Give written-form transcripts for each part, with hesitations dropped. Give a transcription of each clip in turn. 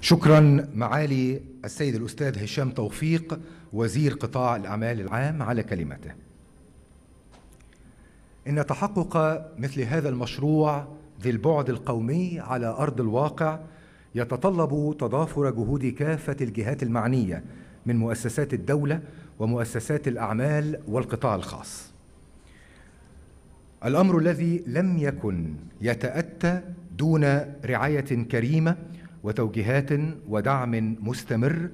شكرا معالي السيد الأستاذ هشام توفيق وزير قطاع الأعمال العام على كلمته. إن تحقق مثل هذا المشروع ذي البعد القومي على أرض الواقع يتطلب تضافر جهود كافة الجهات المعنية من مؤسسات الدولة ومؤسسات الأعمال والقطاع الخاص. الأمر الذي لم يكن يتأتى دون رعاية كريمة وتوجيهات ودعم مستمر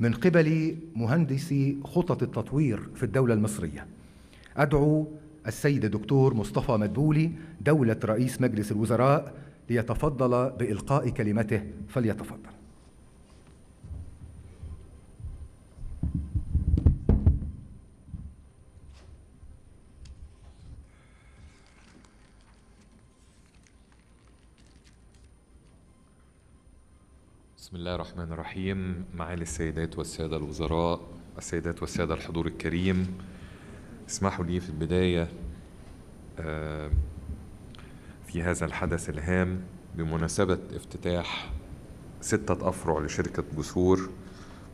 من قبل مهندسي خطط التطوير في الدولة المصرية. أدعو السيد الدكتور مصطفى مدبولي دولة رئيس مجلس الوزراء ليتفضل بإلقاء كلمته، فليتفضل. بسم الله الرحمن الرحيم. معالي السيدات والسادة الوزراء، السيدات والسادة الحضور الكريم، اسمحوا لي في البداية في هذا الحدث الهام بمناسبة افتتاح 6 أفرع لشركة جسور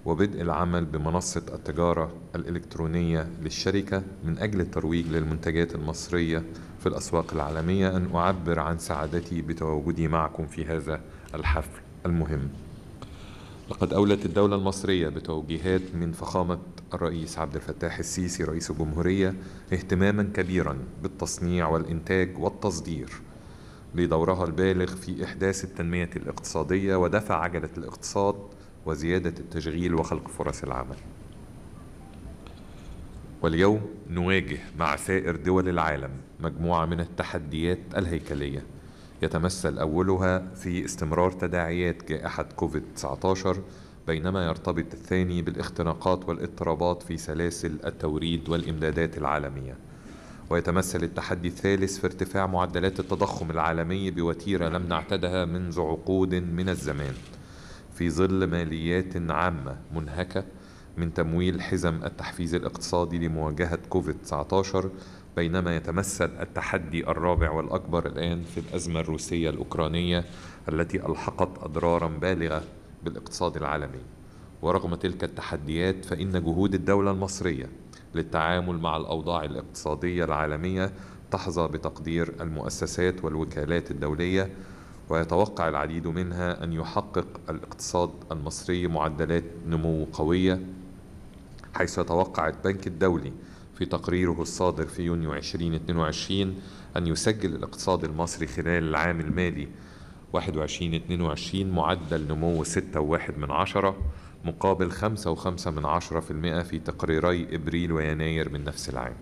وبدء العمل بمنصة التجارة الإلكترونية للشركة من أجل الترويج للمنتجات المصرية في الأسواق العالمية، أن أعبر عن سعادتي بتواجدي معكم في هذا الحفل المهم. لقد أولت الدولة المصرية بتوجيهات من فخامة الرئيس عبد الفتاح السيسي رئيس الجمهورية اهتماما كبيرا بالتصنيع والإنتاج والتصدير لدورها البالغ في إحداث التنمية الاقتصادية ودفع عجلة الاقتصاد وزيادة التشغيل وخلق فرص العمل. واليوم نواجه مع سائر دول العالم مجموعة من التحديات الهيكلية يتمثل أولها في استمرار تداعيات جائحة كوفيد-19، بينما يرتبط الثاني بالاختناقات والاضطرابات في سلاسل التوريد والإمدادات العالمية. ويتمثل التحدي الثالث في ارتفاع معدلات التضخم العالمي بوتيرة لم نعتدها منذ عقود من الزمان، في ظل ماليات عامة منهكة من تمويل حزم التحفيز الاقتصادي لمواجهة كوفيد-19، بينما يتمثل التحدي الرابع والأكبر الآن في الأزمة الروسية الأوكرانية التي ألحقت أضرارا بالغة بالاقتصاد العالمي. ورغم تلك التحديات فإن جهود الدولة المصرية للتعامل مع الأوضاع الاقتصادية العالمية تحظى بتقدير المؤسسات والوكالات الدولية، ويتوقع العديد منها أن يحقق الاقتصاد المصري معدلات نمو قوية، حيث يتوقع البنك الدولي في تقريره الصادر في يونيو 2022 أن يسجل الاقتصاد المصري خلال العام المالي 21-22 معدل نمو 6.1 مقابل 5.5% في تقريري إبريل ويناير من نفس العام.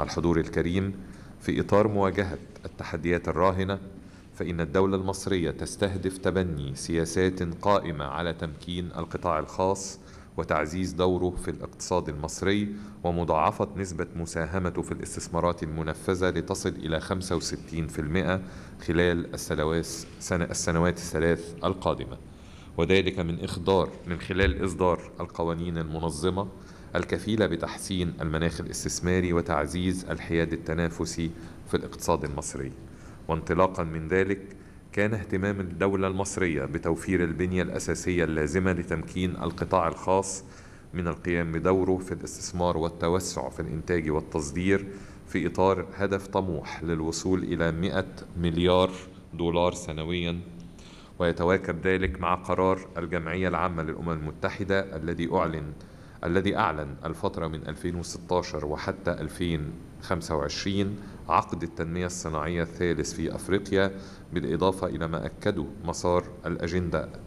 الحضور الكريم، في إطار مواجهة التحديات الراهنة فإن الدولة المصرية تستهدف تبني سياسات قائمة على تمكين القطاع الخاص وتعزيز دوره في الاقتصاد المصري ومضاعفة نسبة مساهمته في الاستثمارات المنفذة لتصل إلى 65% خلال السنوات 3 القادمة، وذلك من خلال إصدار القوانين المنظمة الكفيلة بتحسين المناخ الاستثماري وتعزيز الحياد التنافسي في الاقتصاد المصري. وانطلاقا من ذلك كان اهتمام الدولة المصرية بتوفير البنية الأساسية اللازمة لتمكين القطاع الخاص من القيام بدوره في الاستثمار والتوسع في الإنتاج والتصدير في إطار هدف طموح للوصول إلى 100 مليار دولار سنويا. ويتواكب ذلك مع قرار الجمعية العامة للأمم المتحدة الذي أعلن الفترة من 2016 وحتى 2025 عقد التنمية الصناعية الثالث في أفريقيا، بالإضافة إلى ما أكده مسار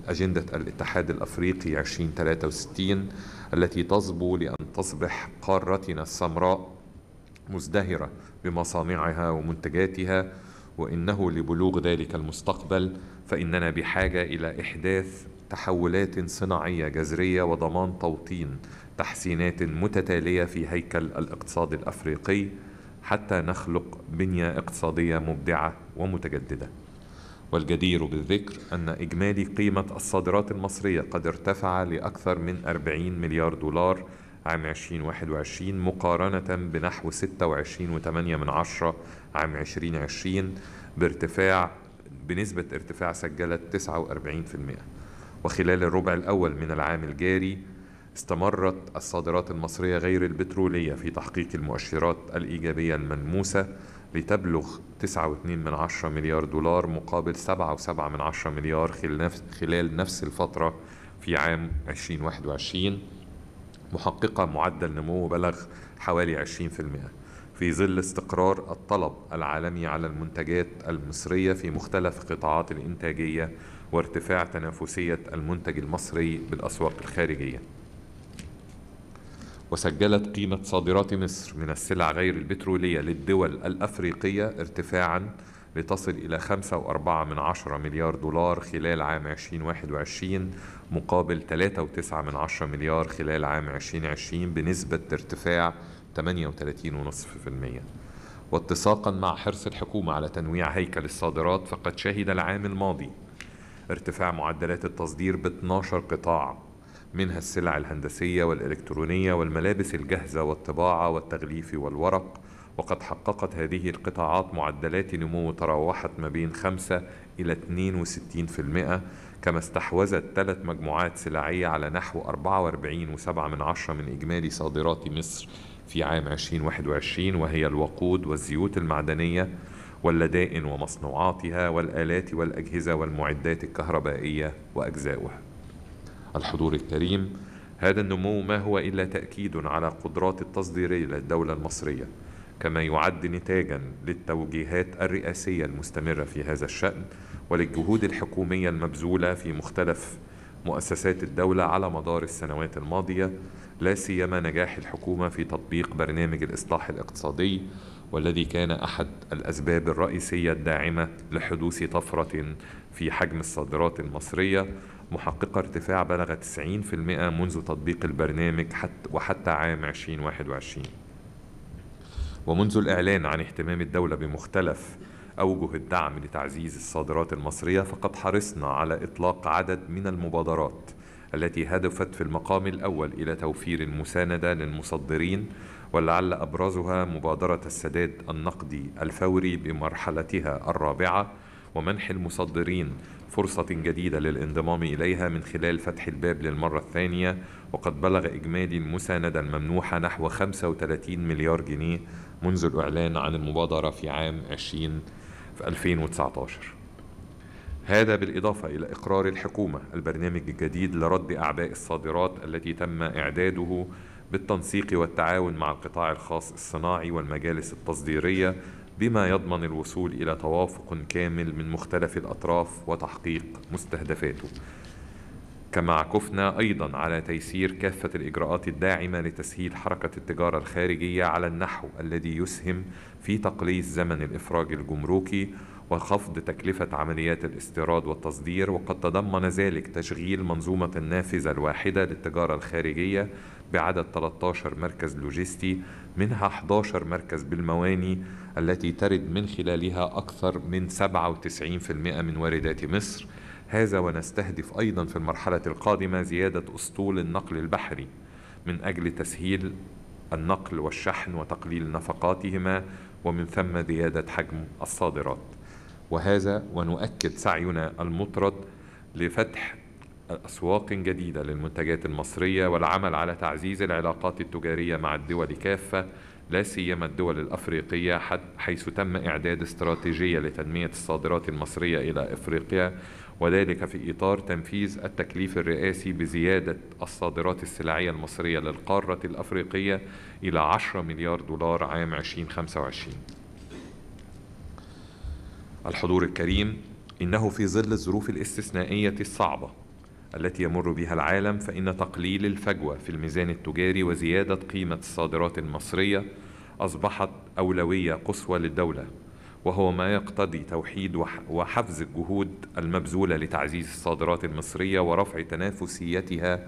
أجندة الاتحاد الأفريقي 2063 التي تصبو لأن تصبح قارتنا السمراء مزدهرة بمصانعها ومنتجاتها، وإنه لبلوغ ذلك المستقبل فإننا بحاجة إلى إحداث تحولات صناعية جذرية وضمان توطين تحسينات متتالية في هيكل الاقتصاد الأفريقي حتى نخلق بنية اقتصادية مبدعة ومتجددة. والجدير بالذكر أن إجمالي قيمة الصادرات المصرية قد ارتفع لأكثر من 40 مليار دولار عام 2021 مقارنة بنحو 26.8 عام 2020 بنسبة ارتفاع سجلت 49%. وخلال الربع الأول من العام الجاري استمرت الصادرات المصرية غير البترولية في تحقيق المؤشرات الإيجابية الملموسة لتبلغ 9.2 مليار دولار مقابل 7.7 مليار خلال نفس الفترة في عام 2021، محققة معدل نمو بلغ حوالي 20% في ظل استقرار الطلب العالمي على المنتجات المصرية في مختلف قطاعات الإنتاجية وارتفاع تنافسية المنتج المصري بالأسواق الخارجية. وسجلت قيمة صادرات مصر من السلع غير البترولية للدول الأفريقية ارتفاعا لتصل إلى 5.4 مليار دولار خلال عام 2021 مقابل 3.9 مليار خلال عام 2020 بنسبة ارتفاع 38.5%. واتساقا مع حرص الحكومة على تنويع هيكل الصادرات، فقد شهد العام الماضي ارتفاع معدلات التصدير ب12 قطاع، منها السلع الهندسية والإلكترونية والملابس الجاهزة والطباعة والتغليف والورق، وقد حققت هذه القطاعات معدلات نمو تراوحت ما بين 5 إلى 62%، كما استحوذت 3 مجموعات سلعية على نحو 44.7 من إجمالي صادرات مصر في عام 2021، وهي الوقود والزيوت المعدنية واللدائن ومصنوعاتها والآلات والأجهزة والمعدات الكهربائية وأجزاؤها. الحضور الكريم، هذا النمو ما هو إلا تأكيد على قدرات التصديرية للدولة المصرية، كما يعد نتاجا للتوجيهات الرئاسية المستمرة في هذا الشأن وللجهود الحكومية المبذولة في مختلف مؤسسات الدولة على مدار السنوات الماضية، لا سيما نجاح الحكومة في تطبيق برنامج الإصلاح الاقتصادي، والذي كان أحد الأسباب الرئيسية الداعمة لحدوث طفرة في حجم الصادرات المصرية، محققة ارتفاع بلغ 90% منذ تطبيق البرنامج وحتى عام 2021. ومنذ الإعلان عن اهتمام الدولة بمختلف أوجه الدعم لتعزيز الصادرات المصرية، فقد حرصنا على إطلاق عدد من المبادرات التي هدفت في المقام الأول إلى توفير المساندة للمصدرين، ولعل أبرزها مبادرة السداد النقدي الفوري بمرحلتها الرابعة، ومنح المصدرين فرصة جديدة للانضمام إليها من خلال فتح الباب للمرة الثانية، وقد بلغ إجمالي المساندة الممنوحة نحو 35 مليار جنيه منذ الإعلان عن المبادرة في عام 2019. هذا بالإضافة إلى إقرار الحكومة البرنامج الجديد لرد أعباء الصادرات التي تم إعداده بالتنسيق والتعاون مع القطاع الخاص الصناعي والمجالس التصديرية، بما يضمن الوصول إلى توافق كامل من مختلف الأطراف وتحقيق مستهدفاته. كما عكفنا أيضا على تيسير كافة الإجراءات الداعمة لتسهيل حركة التجارة الخارجية على النحو الذي يسهم في تقليص زمن الإفراج الجمركي وخفض تكلفة عمليات الاستيراد والتصدير، وقد تضمن ذلك تشغيل منظومة النافذة الواحدة للتجارة الخارجية بعدد 13 مركز لوجستي، منها 11 مركز بالمواني التي ترد من خلالها أكثر من 97% من واردات مصر. هذا ونستهدف أيضا في المرحلة القادمة زيادة أسطول النقل البحري من أجل تسهيل النقل والشحن وتقليل نفقاتهما، ومن ثم زيادة حجم الصادرات. وهذا ونؤكد سعينا المطرد لفتح أسواق جديدة للمنتجات المصرية والعمل على تعزيز العلاقات التجارية مع الدول كافة، لا سيما الدول الأفريقية، حيث تم إعداد استراتيجية لتنمية الصادرات المصرية إلى أفريقيا، وذلك في إطار تنفيذ التكليف الرئاسي بزيادة الصادرات السلعية المصرية للقارة الأفريقية إلى 10 مليار دولار عام 2025. الحضور الكريم، إنه في ظل الظروف الاستثنائية الصعبة التي يمر بها العالم، فإن تقليل الفجوة في الميزان التجاري وزيادة قيمة الصادرات المصرية أصبحت أولوية قصوى للدولة، وهو ما يقتضي توحيد وحفز الجهود المبذولة لتعزيز الصادرات المصرية ورفع تنافسيتها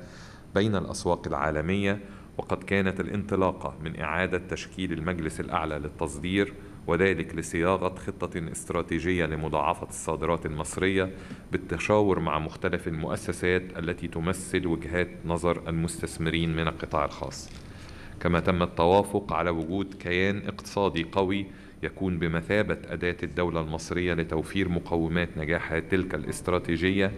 بين الأسواق العالمية. وقد كانت الانطلاقة من إعادة تشكيل المجلس الأعلى للتصدير، وذلك لصياغة خطة استراتيجية لمضاعفة الصادرات المصرية بالتشاور مع مختلف المؤسسات التي تمثل وجهات نظر المستثمرين من القطاع الخاص. كما تم التوافق على وجود كيان اقتصادي قوي يكون بمثابة أداة الدولة المصرية لتوفير مقومات نجاح تلك الاستراتيجية،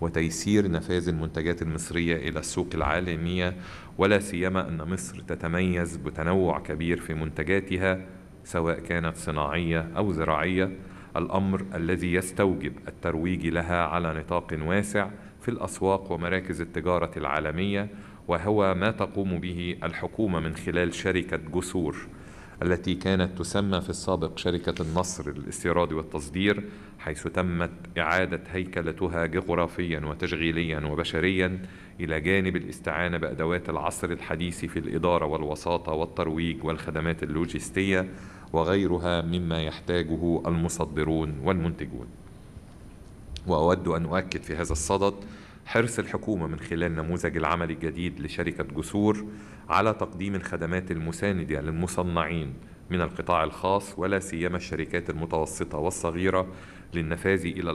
وتيسير نفاذ المنتجات المصرية إلى السوق العالمية، ولا سيما أن مصر تتميز بتنوع كبير في منتجاتها سواء كانت صناعية أو زراعية، الأمر الذي يستوجب الترويج لها على نطاق واسع في الأسواق ومراكز التجارة العالمية، وهو ما تقوم به الحكومة من خلال شركة جسور التي كانت تسمى في السابق شركة النصر للاستيراد والتصدير، حيث تمت إعادة هيكلتها جغرافيا وتشغيليا وبشريا، إلى جانب الاستعانة بأدوات العصر الحديث في الإدارة والوساطة والترويج والخدمات اللوجستية وغيرها مما يحتاجه المصدرون والمنتجون. وأود أن أؤكد في هذا الصدد حرص الحكومة من خلال نموذج العمل الجديد لشركة جسور على تقديم الخدمات المساندة للمصنعين من القطاع الخاص، ولا سيما الشركات المتوسطة والصغيرة، للنفاذ إلى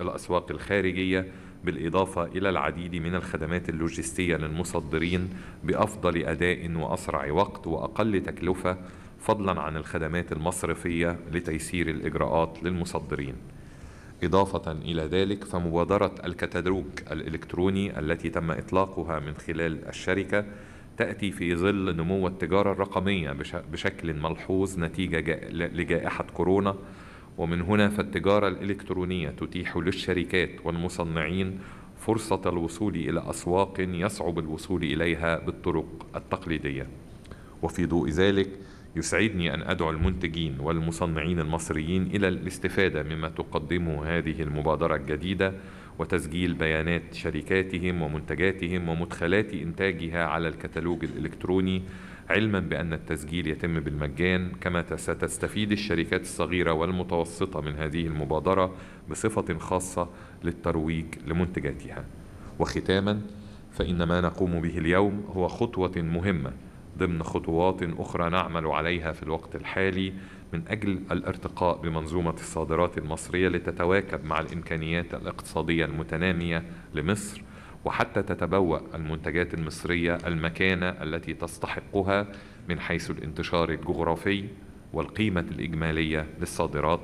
الأسواق الخارجية، بالإضافة إلى العديد من الخدمات اللوجستية للمصدرين بأفضل أداء وأسرع وقت وأقل تكلفة، فضلا عن الخدمات المصرفية لتيسير الإجراءات للمصدرين. إضافة إلى ذلك، فمبادرة الكتالوج الإلكتروني التي تم إطلاقها من خلال الشركة تأتي في ظل نمو التجارة الرقمية بشكل ملحوظ نتيجة لجائحة كورونا، ومن هنا فالتجارة الإلكترونية تتيح للشركات والمصنعين فرصة الوصول إلى أسواق يصعب الوصول إليها بالطرق التقليدية. وفي ضوء ذلك يسعدني أن أدعو المنتجين والمصنعين المصريين إلى الاستفادة مما تقدمه هذه المبادرة الجديدة وتسجيل بيانات شركاتهم ومنتجاتهم ومدخلات إنتاجها على الكتالوج الإلكتروني، علما بأن التسجيل يتم بالمجان، كما ستستفيد الشركات الصغيرة والمتوسطة من هذه المبادرة بصفة خاصة للترويج لمنتجاتها. وختاما، فإن ما نقوم به اليوم هو خطوة مهمة ضمن خطوات أخرى نعمل عليها في الوقت الحالي من أجل الارتقاء بمنظومة الصادرات المصرية لتتواكب مع الإمكانيات الاقتصادية المتنامية لمصر، وحتى تتبوأ المنتجات المصرية المكانة التي تستحقها من حيث الانتشار الجغرافي والقيمة الإجمالية للصادرات.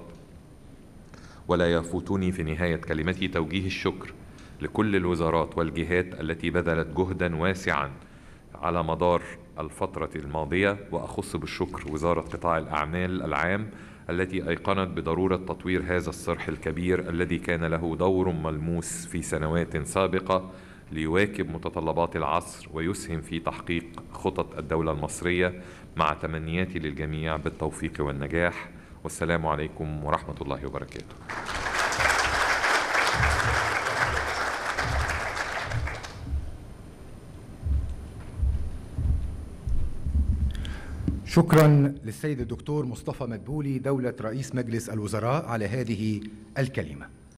ولا يفوتني في نهاية كلمتي توجيه الشكر لكل الوزارات والجهات التي بذلت جهدا واسعا على مدار الفترة الماضية، وأخص بالشكر وزارة قطاع الأعمال العام التي أيقنت بضرورة تطوير هذا الصرح الكبير الذي كان له دور ملموس في سنوات سابقة ليواكب متطلبات العصر ويسهم في تحقيق خطط الدولة المصرية، مع تمنياتي للجميع بالتوفيق والنجاح، والسلام عليكم ورحمة الله وبركاته. شكرا للسيد الدكتور مصطفى مدبولي، دولة رئيس مجلس الوزراء، على هذه الكلمة.